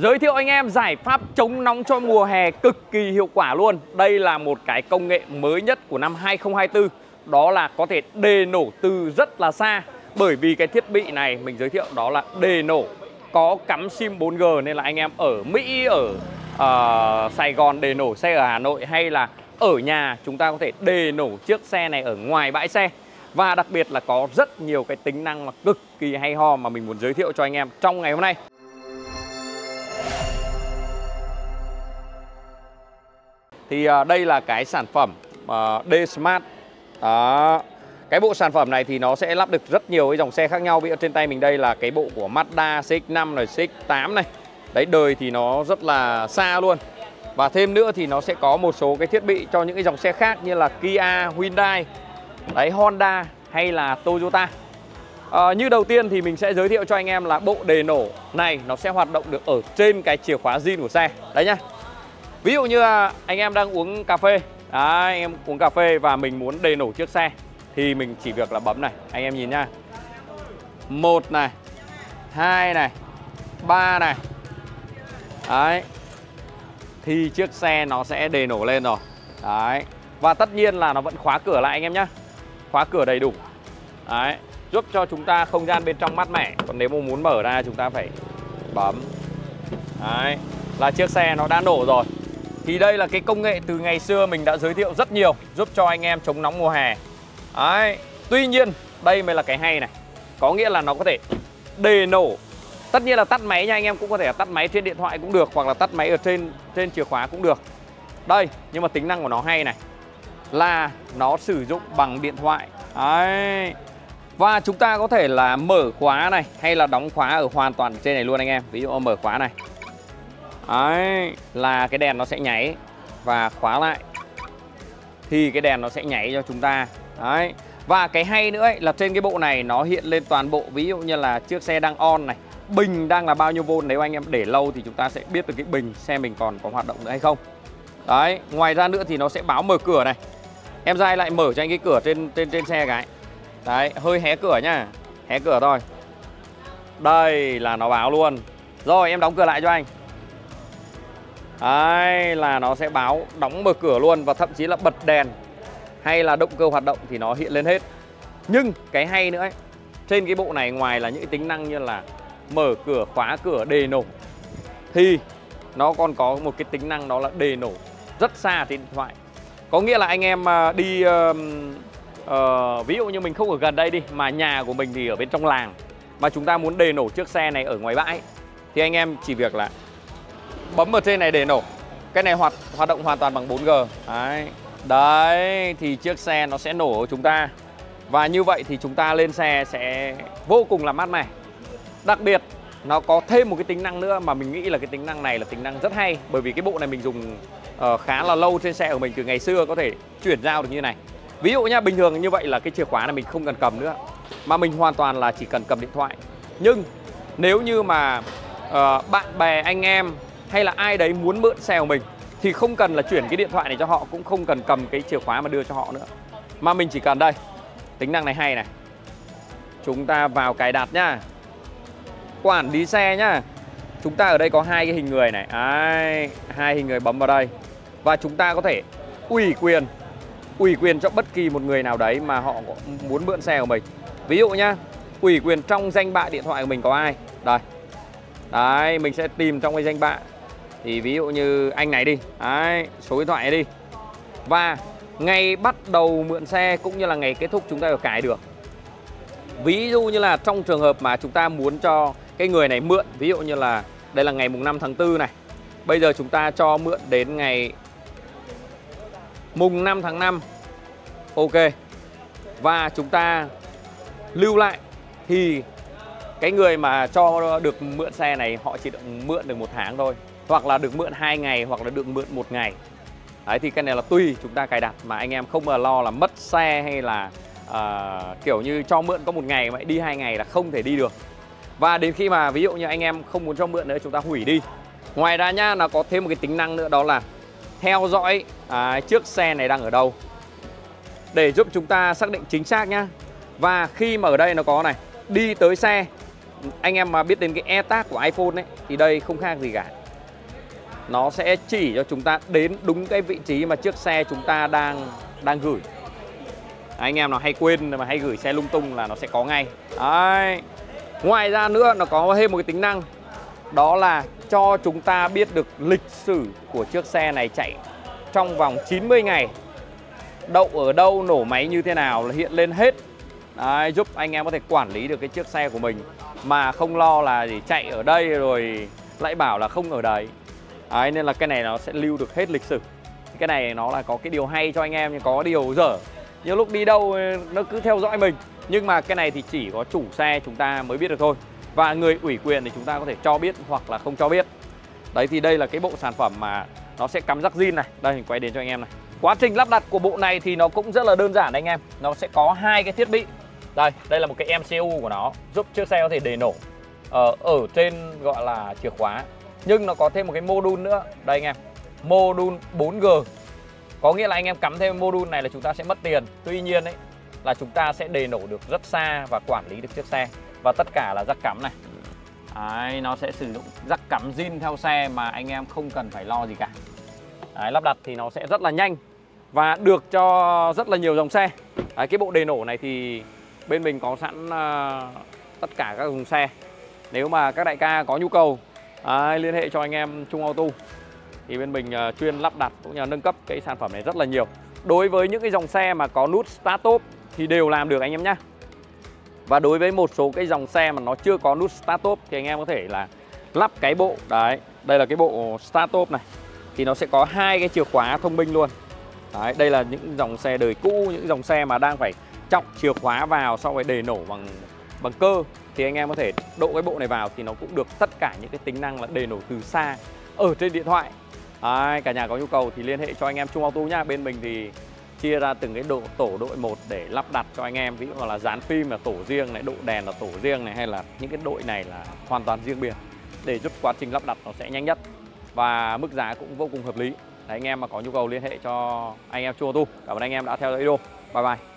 Giới thiệu anh em giải pháp chống nóng cho mùa hè cực kỳ hiệu quả luôn. Đây là một cái công nghệ mới nhất của năm 2024. Đó là có thể đề nổ từ rất là xa. Bởi vì cái thiết bị này mình giới thiệu đó là đề nổ, có cắm sim 4G. Nên là anh em ở Mỹ, ở Sài Gòn đề nổ xe ở Hà Nội, hay là ở nhà chúng ta có thể đề nổ chiếc xe này ở ngoài bãi xe. Và đặc biệt là có rất nhiều cái tính năng mà cực kỳ hay ho mà mình muốn giới thiệu cho anh em trong ngày hôm nay. Thì đây là cái sản phẩm D-Smart. Cái bộ sản phẩm này thì nó sẽ lắp được rất nhiều cái dòng xe khác nhau. Ví dụ trên tay mình đây là cái bộ của Mazda CX5 này, CX8 này. Đấy, đời thì nó rất là xa luôn. Và thêm nữa thì nó sẽ có một số cái thiết bị cho những cái dòng xe khác như là Kia, Hyundai, đấy, Honda hay là Toyota. Như đầu tiên thì mình sẽ giới thiệu cho anh em là bộ đề nổ này nó sẽ hoạt động được ở trên cái chìa khóa zin của xe. Đấy nhá. Ví dụ như anh em đang uống cà phê, anh em uống cà phê và mình muốn đề nổ chiếc xe thì mình chỉ việc là bấm này, anh em nhìn nha. 1 này, 2 này, 3 này. Đấy. Thì chiếc xe nó sẽ đề nổ lên rồi. Đấy. Và tất nhiên là nó vẫn khóa cửa lại anh em nhé. Khóa cửa đầy đủ. Đấy. Giúp cho chúng ta không gian bên trong mát mẻ. Còn nếu mà muốn mở ra chúng ta phải bấm. Đấy. Là chiếc xe nó đã nổ rồi. Thì đây là cái công nghệ từ ngày xưa mình đã giới thiệu rất nhiều, giúp cho anh em chống nóng mùa hè. Đấy. Tuy nhiên đây mới là cái hay này. Có nghĩa là nó có thể đề nổ. Tất nhiên là tắt máy nha anh em, cũng có thể tắt máy trên điện thoại cũng được, hoặc là tắt máy ở trên chìa khóa cũng được. Đây, nhưng mà tính năng của nó hay này là nó sử dụng bằng điện thoại. Đấy. Và chúng ta có thể là mở khóa này hay là đóng khóa ở hoàn toàn trên này luôn anh em. Ví dụ mở khóa này. Đấy, là cái đèn nó sẽ nháy và khóa lại. Thì cái đèn nó sẽ nháy cho chúng ta. Đấy. Và cái hay nữa ấy, là trên cái bộ này nó hiện lên toàn bộ, ví dụ như là chiếc xe đang on này, bình đang là bao nhiêu volt. Nếu anh em để lâu thì chúng ta sẽ biết được cái bình xe mình còn có hoạt động nữa hay không. Đấy, ngoài ra nữa thì nó sẽ báo mở cửa này. Em dai lại mở cho anh cái cửa trên xe cái. Đấy, hơi hé cửa nhá. Hé cửa thôi. Đây là nó báo luôn. Rồi em đóng cửa lại cho anh. Đấy, là nó sẽ báo đóng mở cửa luôn. Và thậm chí là bật đèn hay là động cơ hoạt động thì nó hiện lên hết. Nhưng cái hay nữa ấy, trên cái bộ này ngoài là những tính năng như là mở cửa, khóa cửa, đề nổ, thì nó còn có một cái tính năng đó là đề nổ rất xa trên điện thoại. Có nghĩa là anh em đi ví dụ như mình không ở gần đây đi, mà nhà của mình thì ở bên trong làng, mà chúng ta muốn đề nổ chiếc xe này ở ngoài bãi, thì anh em chỉ việc là bấm ở trên này để nổ. Cái này hoạt động hoàn toàn bằng 4G. Đấy. Đấy, thì chiếc xe nó sẽ nổ của chúng ta. Và như vậy thì chúng ta lên xe sẽ vô cùng là mát mẻ. Đặc biệt nó có thêm một cái tính năng nữa mà mình nghĩ là cái tính năng này là tính năng rất hay. Bởi vì cái bộ này mình dùng khá là lâu trên xe của mình, từ ngày xưa có thể chuyển giao được như này. Ví dụ nhá, bình thường như vậy là cái chìa khóa này mình không cần cầm nữa, mà mình hoàn toàn là chỉ cần cầm điện thoại. Nhưng nếu như mà bạn bè, anh em hay là ai đấy muốn mượn xe của mình thì không cần là chuyển cái điện thoại này cho họ, cũng không cần cầm cái chìa khóa mà đưa cho họ nữa, mà mình chỉ cần đây. Tính năng này hay này. Chúng ta vào cài đặt nhá, quản lý xe nhá. Chúng ta ở đây có hai cái hình người này. Đấy, hai hình người bấm vào đây. Và chúng ta có thể ủy quyền cho bất kỳ một người nào đấy mà họ muốn mượn xe của mình. Ví dụ nhá, ủy quyền trong danh bạ điện thoại của mình có ai. Đây. Đấy, mình sẽ tìm trong cái danh bạ. Thì ví dụ như anh này đi. Đấy, số điện thoại này đi. Và ngày bắt đầu mượn xe cũng như là ngày kết thúc chúng ta có cài được. Ví dụ như là trong trường hợp mà chúng ta muốn cho cái người này mượn, ví dụ như là đây là ngày mùng 5 tháng 4 này. Bây giờ chúng ta cho mượn đến ngày mùng 5 tháng 5. Ok. Và chúng ta lưu lại thì cái người mà cho được mượn xe này họ chỉ được mượn được 1 tháng thôi, hoặc là được mượn 2 ngày, hoặc là được mượn 1 ngày. Đấy, thì cái này là tùy chúng ta cài đặt mà anh em không mà lo là mất xe hay là kiểu như cho mượn có 1 ngày mà đi 2 ngày là không thể đi được. Và đến khi mà ví dụ như anh em không muốn cho mượn nữa, chúng ta hủy đi. Ngoài ra nhá, nó có thêm một cái tính năng nữa đó là theo dõi chiếc xe này đang ở đâu để giúp chúng ta xác định chính xác nhá. Và khi mà ở đây nó có này, đi tới xe anh em mà biết đến cái AirTag của iPhone ấy, thì đây không khác gì cả. Nó sẽ chỉ cho chúng ta đến đúng cái vị trí mà chiếc xe chúng ta đang gửi. Anh em nào hay quên mà hay gửi xe lung tung là nó sẽ có ngay. Đấy. Ngoài ra nữa nó có thêm một cái tính năng, đó là cho chúng ta biết được lịch sử của chiếc xe này chạy trong vòng 90 ngày. Đậu ở đâu, nổ máy như thế nào là hiện lên hết. Đấy, giúp anh em có thể quản lý được cái chiếc xe của mình mà không lo là gì chạy ở đây rồi lại bảo là không ở đấy. Đấy, nên là cái này nó sẽ lưu được hết lịch sử. Cái này nó là có cái điều hay cho anh em, nhưng có điều dở. Nhiều lúc đi đâu nó cứ theo dõi mình. Nhưng mà cái này thì chỉ có chủ xe chúng ta mới biết được thôi. Và người ủy quyền thì chúng ta có thể cho biết hoặc là không cho biết. Đấy, thì đây là cái bộ sản phẩm mà nó sẽ cắm rắc zin này. Đây mình quay đến cho anh em này. Quá trình lắp đặt của bộ này thì nó cũng rất là đơn giản anh em. Nó sẽ có hai cái thiết bị. Đây là một cái MCU của nó, giúp chiếc xe có thể để nổ ở trên gọi là chìa khóa. Nhưng nó có thêm một cái mô đun nữa. Đây anh em, mô đun 4G. Có nghĩa là anh em cắm thêm mô đun này là chúng ta sẽ mất tiền. Tuy nhiên ấy, là chúng ta sẽ để nổ được rất xa và quản lý được chiếc xe. Và tất cả là rắc cắm này. Đấy, nó sẽ sử dụng rắc cắm zin theo xe mà anh em không cần phải lo gì cả. Đấy, lắp đặt thì nó sẽ rất là nhanh và được cho rất là nhiều dòng xe. Đấy, cái bộ đề nổ này thì bên mình có sẵn tất cả các dòng xe. Nếu mà các đại ca có nhu cầu liên hệ cho anh em Chung Auto, thì bên mình chuyên lắp đặt cũng như là nâng cấp cái sản phẩm này rất là nhiều. Đối với những cái dòng xe mà có nút start top thì đều làm được anh em nhé. Và đối với một số cái dòng xe mà nó chưa có nút start top thì anh em có thể là lắp cái bộ đấy. Đây là cái bộ start top này, thì nó sẽ có hai cái chìa khóa thông minh luôn. Đấy, đây là những dòng xe đời cũ, những dòng xe mà đang phải chọc chìa khóa vào sau rồi để nổ bằng cơ, thì anh em có thể độ cái bộ này vào thì nó cũng được tất cả những cái tính năng là để nổ từ xa ở trên điện thoại. Đấy, cả nhà có nhu cầu thì liên hệ cho anh em Chung Auto nhá. Bên mình thì chia ra từng cái tổ đội một để lắp đặt cho anh em. Ví dụ là dán phim là tổ riêng này, độ đèn là tổ riêng này, hay là những cái đội này là hoàn toàn riêng biệt, để giúp quá trình lắp đặt nó sẽ nhanh nhất và mức giá cũng vô cùng hợp lý. Đấy, anh em mà có nhu cầu liên hệ cho anh em Chung Auto. Cảm ơn anh em đã theo dõi video. Bye bye.